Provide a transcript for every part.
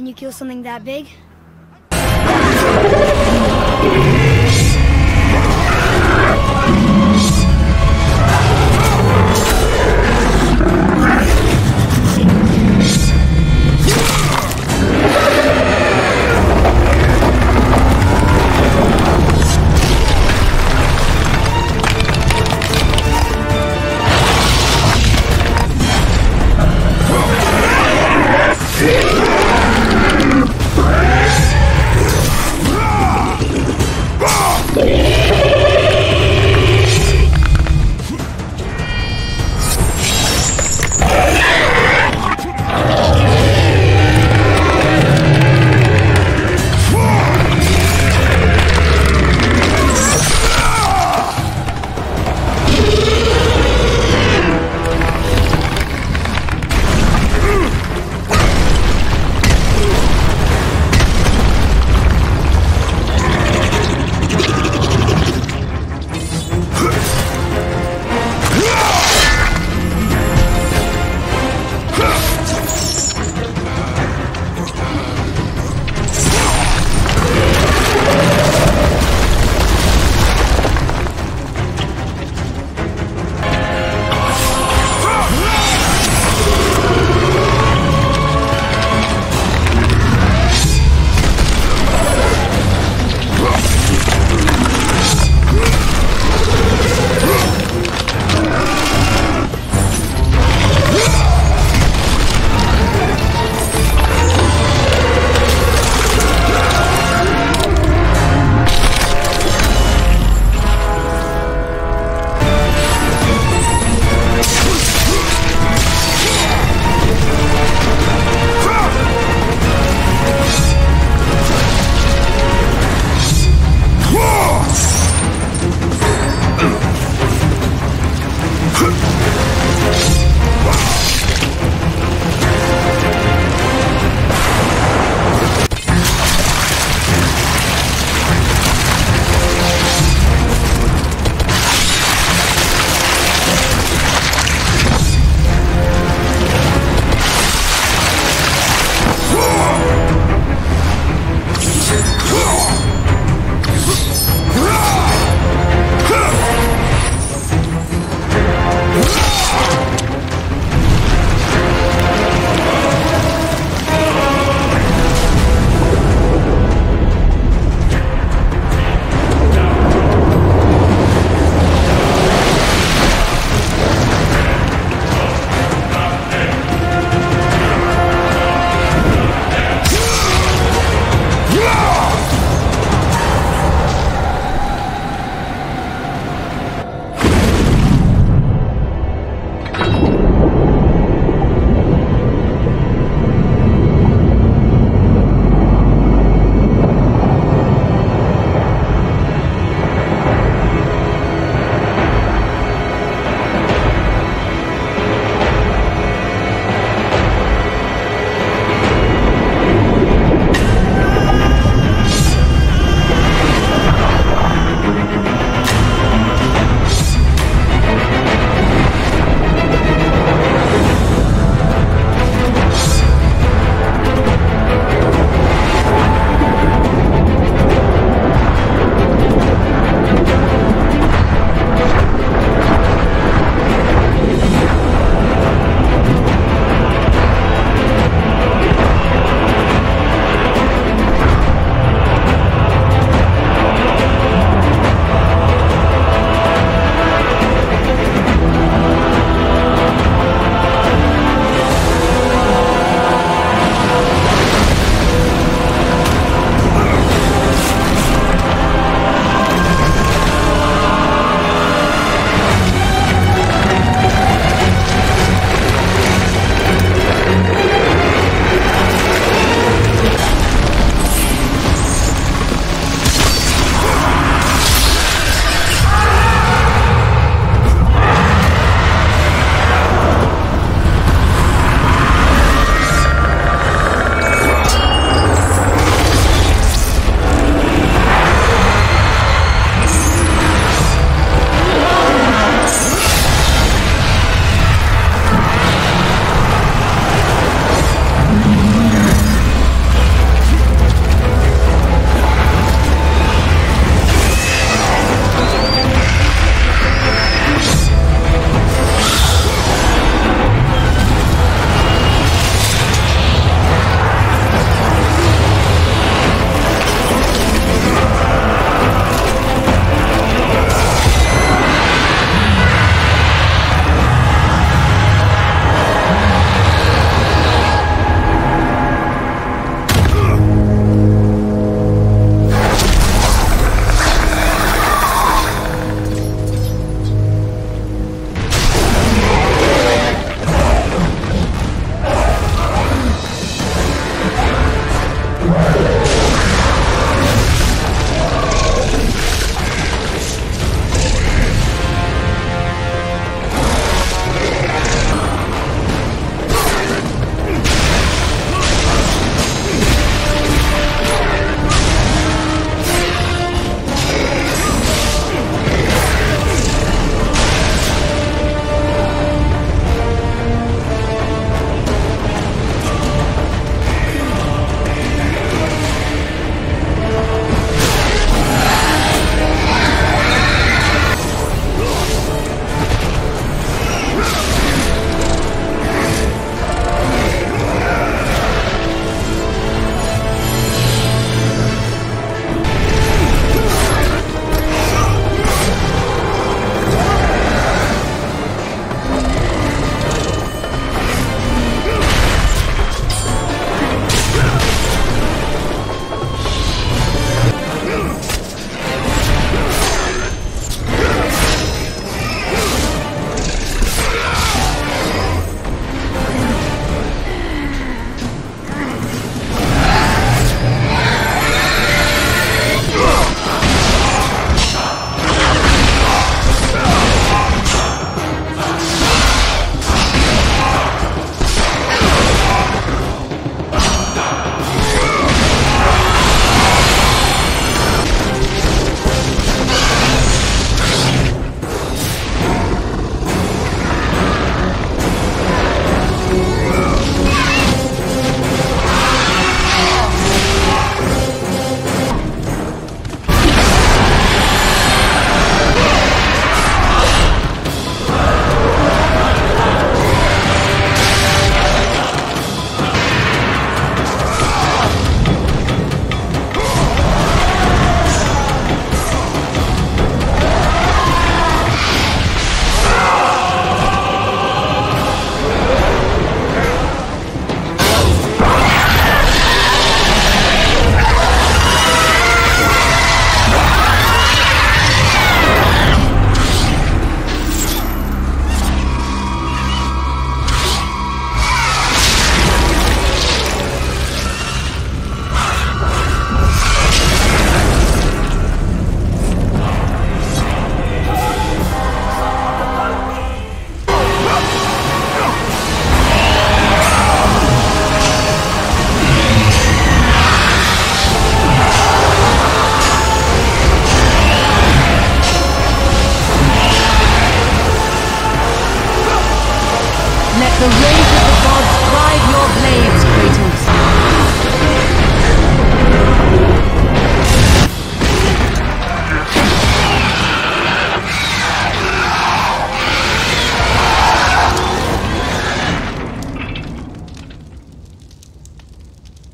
Can you kill something that big? Hey!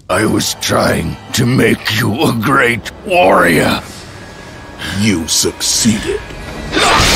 I was trying to make you a great warrior. You succeeded. Wow.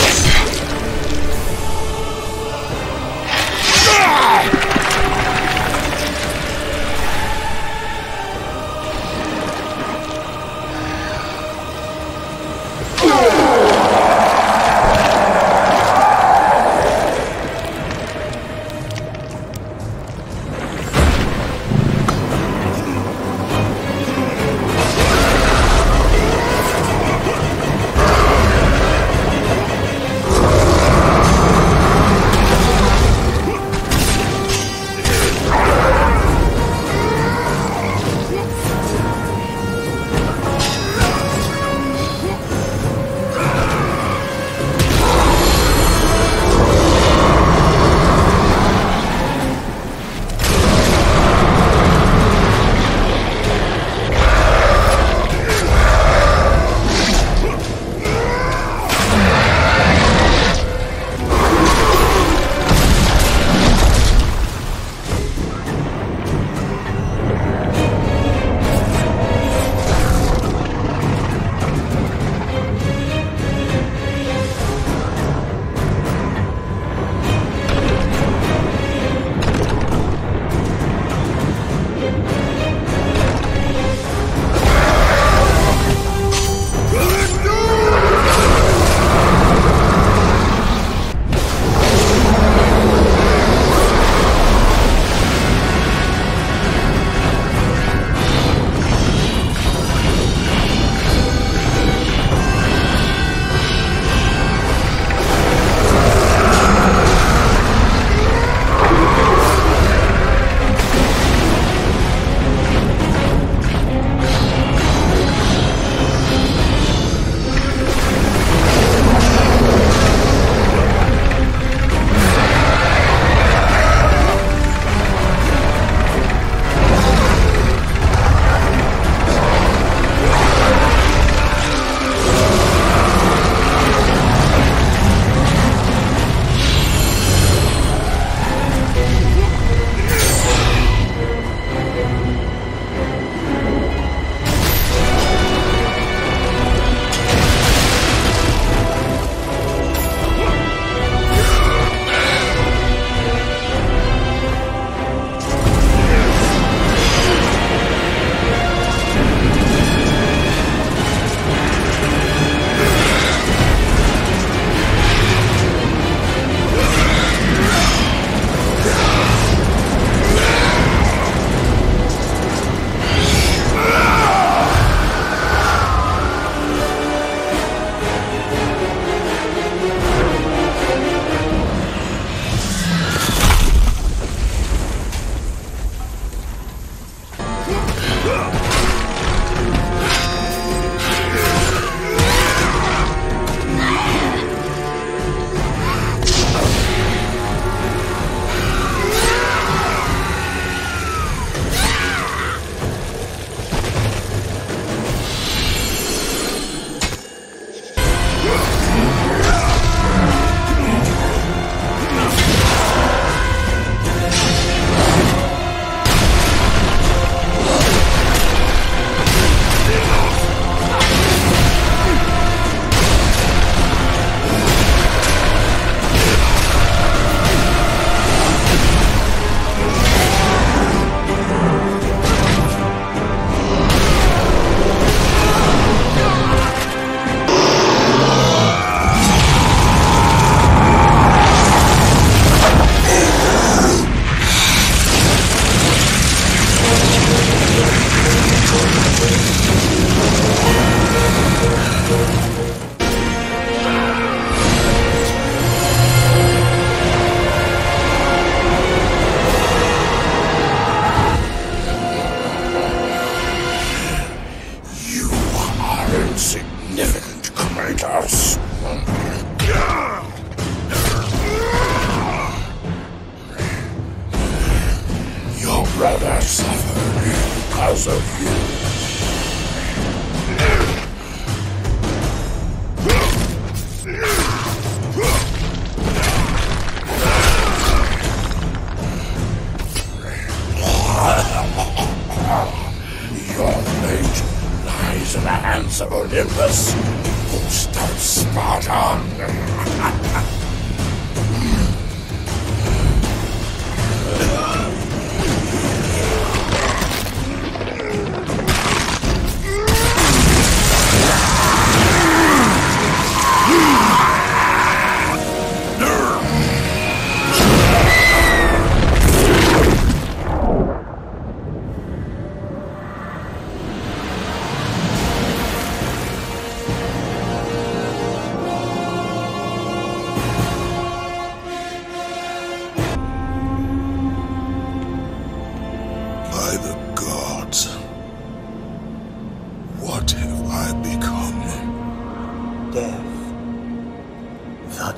hands of Olympus, who stops Sparta.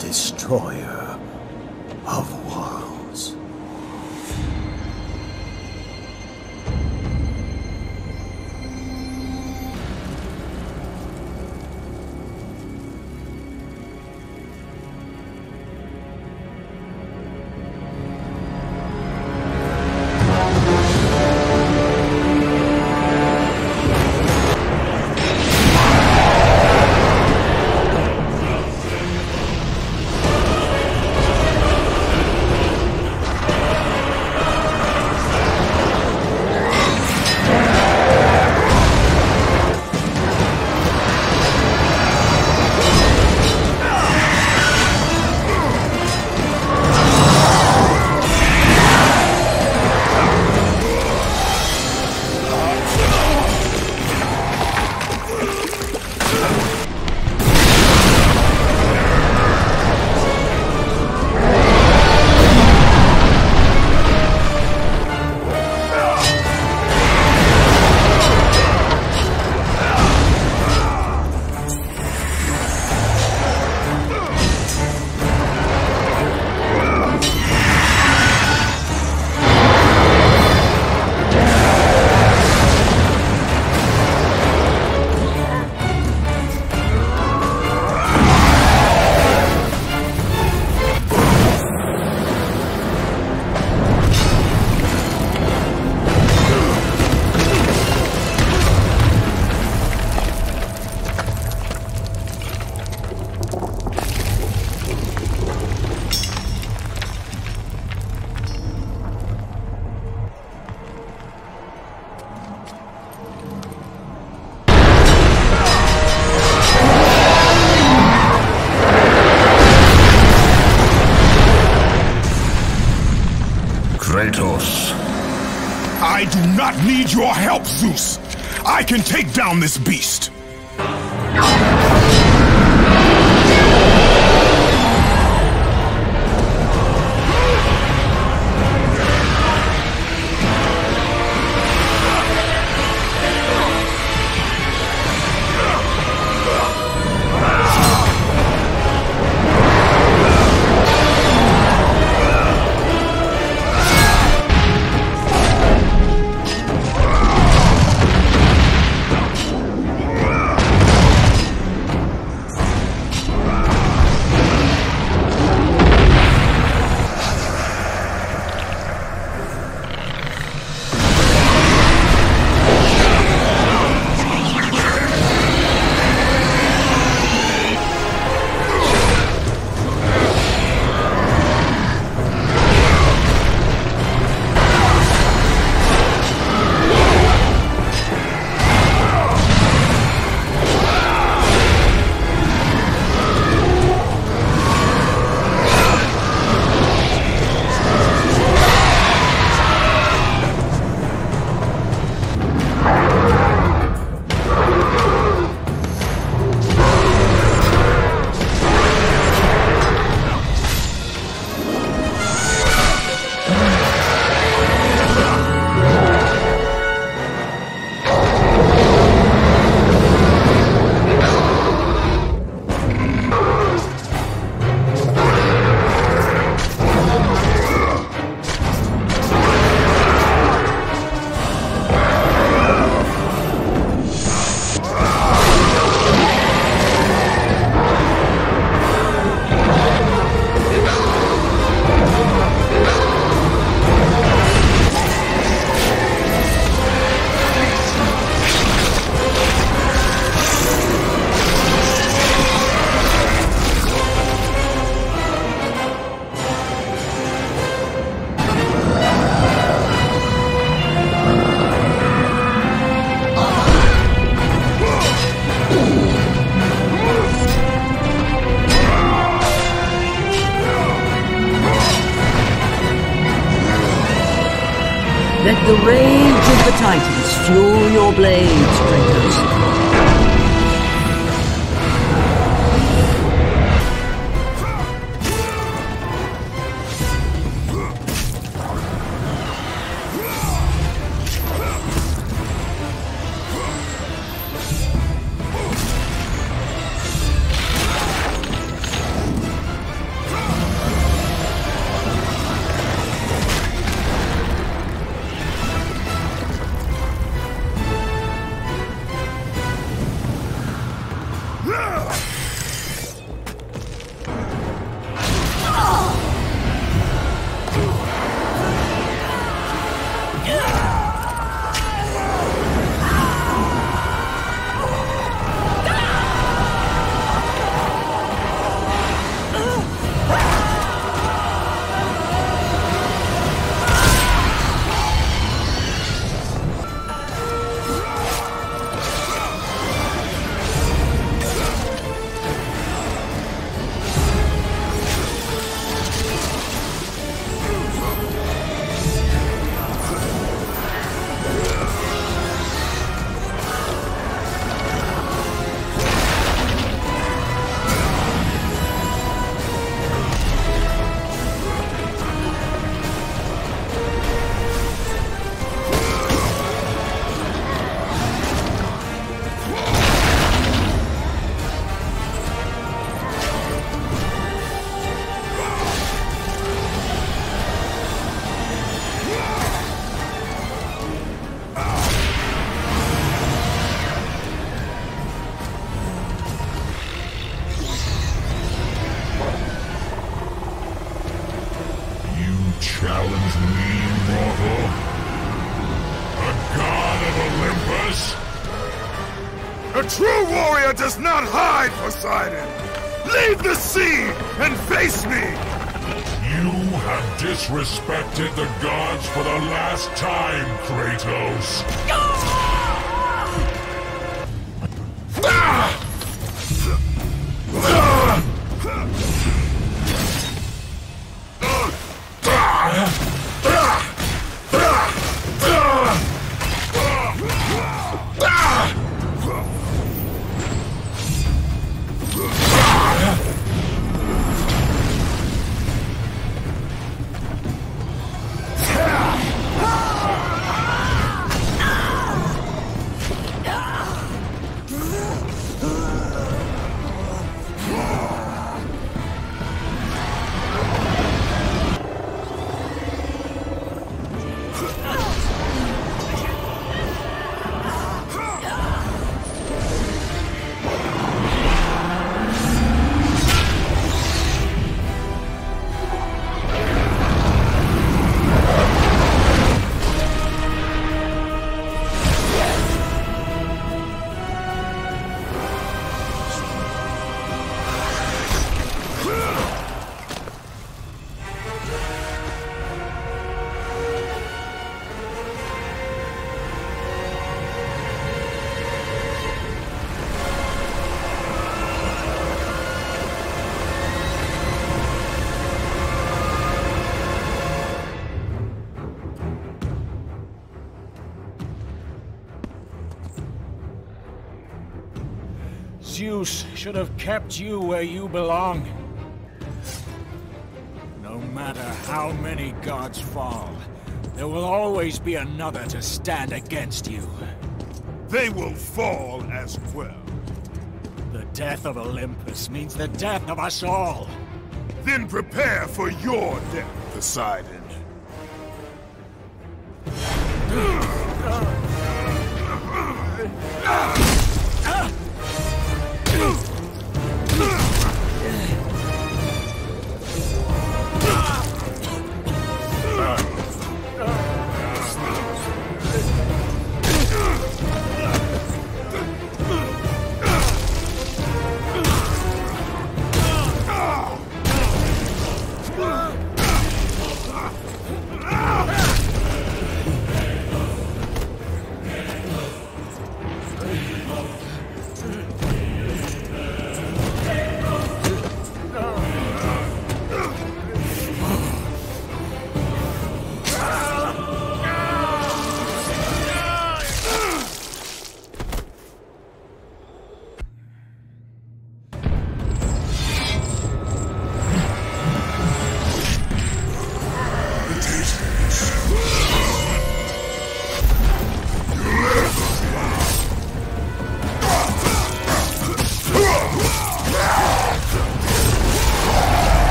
Destroyer of worlds. Kratos. I do not need your help, Zeus. I can take down this beast. the rage of the Titans, fuel your blades, Kratos. Challenge me, mortal? A god of Olympus? A true warrior does not hide, Poseidon! Leave the sea and face me! You have disrespected the gods for the last time, Kratos! Zeus should have kept you where you belong. No matter how many gods fall, there will always be another to stand against you. They will fall as well. The death of Olympus means the death of us all. Then prepare for your death, Poseidon.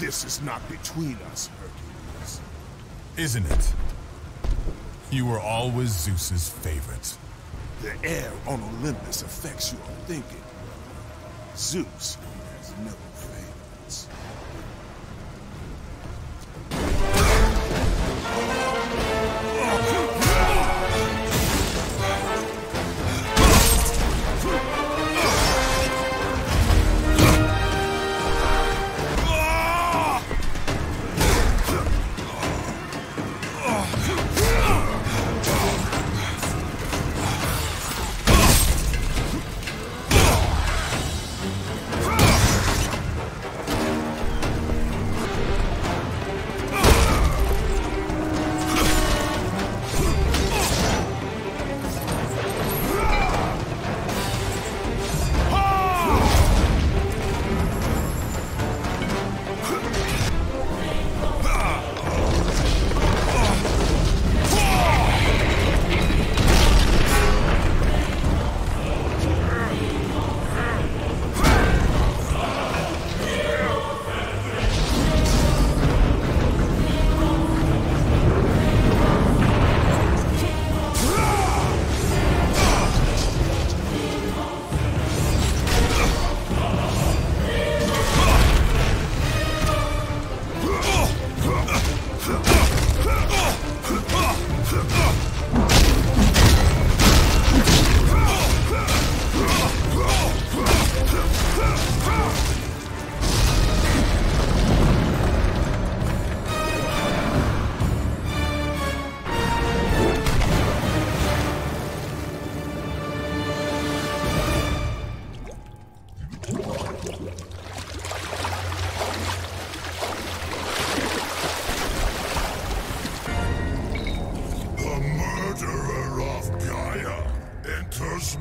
This is not between us, Hercules. Isn't it? You were always Zeus's favorite. The air on Olympus affects your thinking. Zeus has no favorites.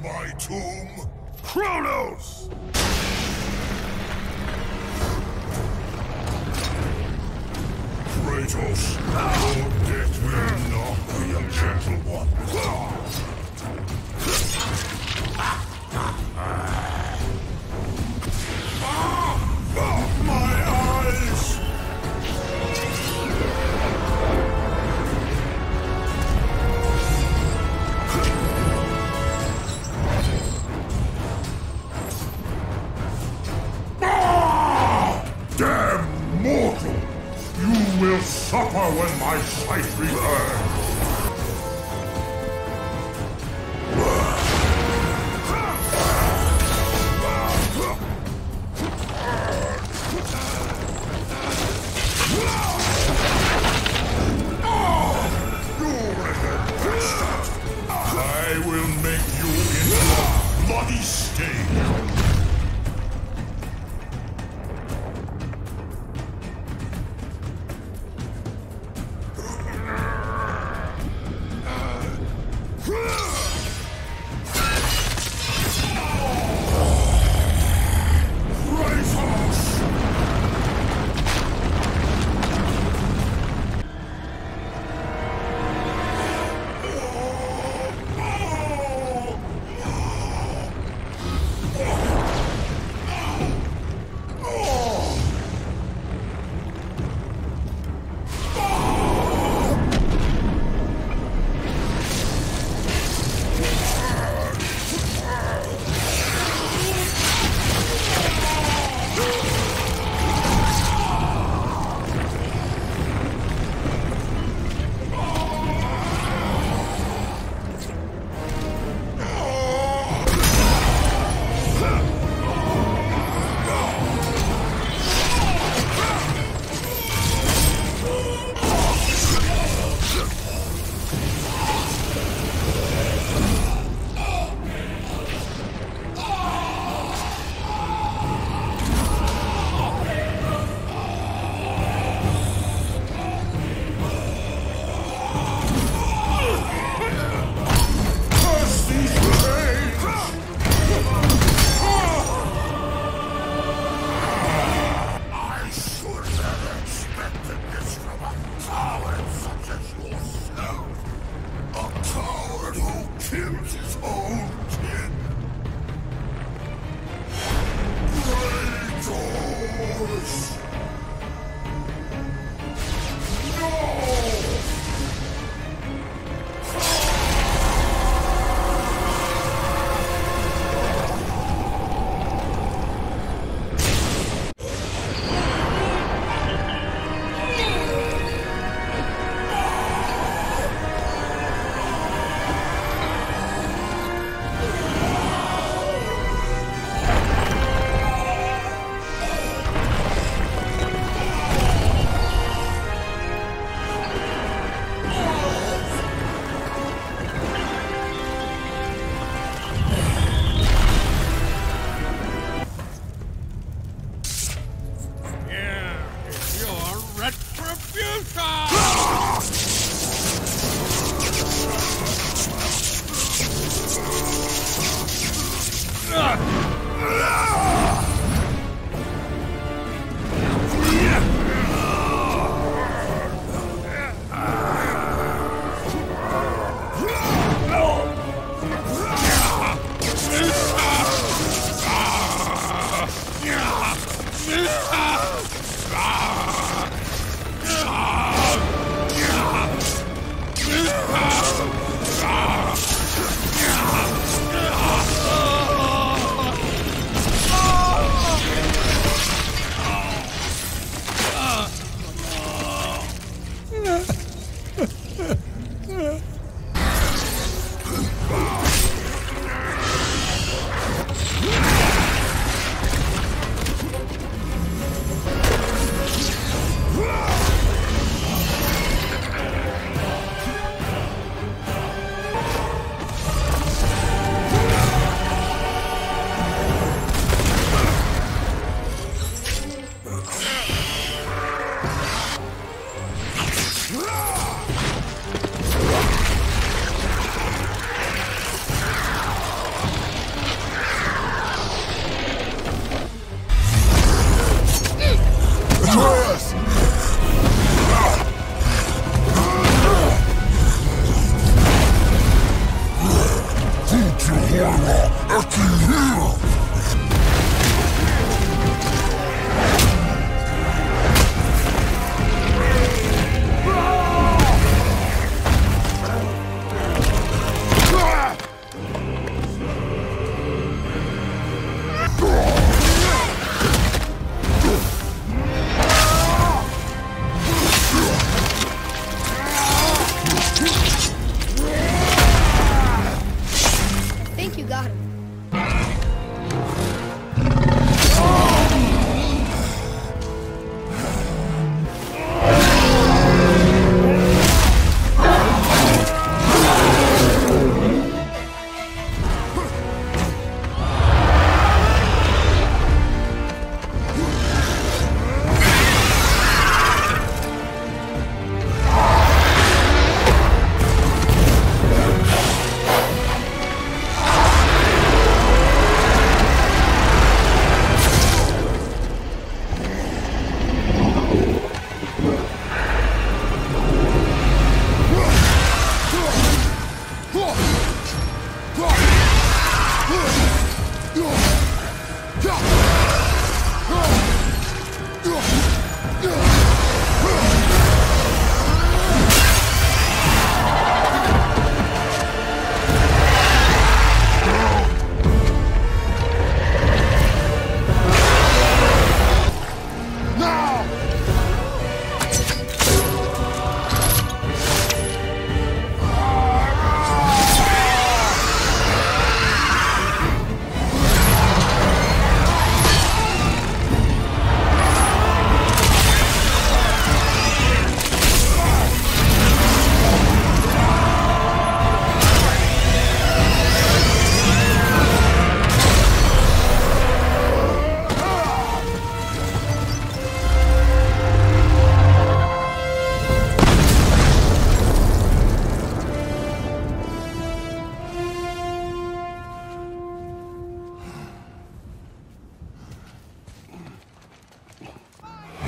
My tomb, Kratos! Kratos, your death will not be a gentle one. My eyes! Will suffer when my sight returns. I will make you into a bloody stain. Kratos!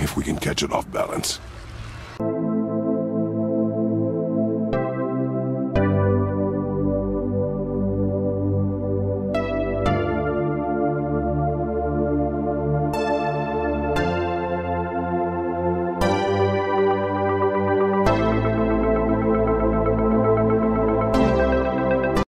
If we can catch it off balance.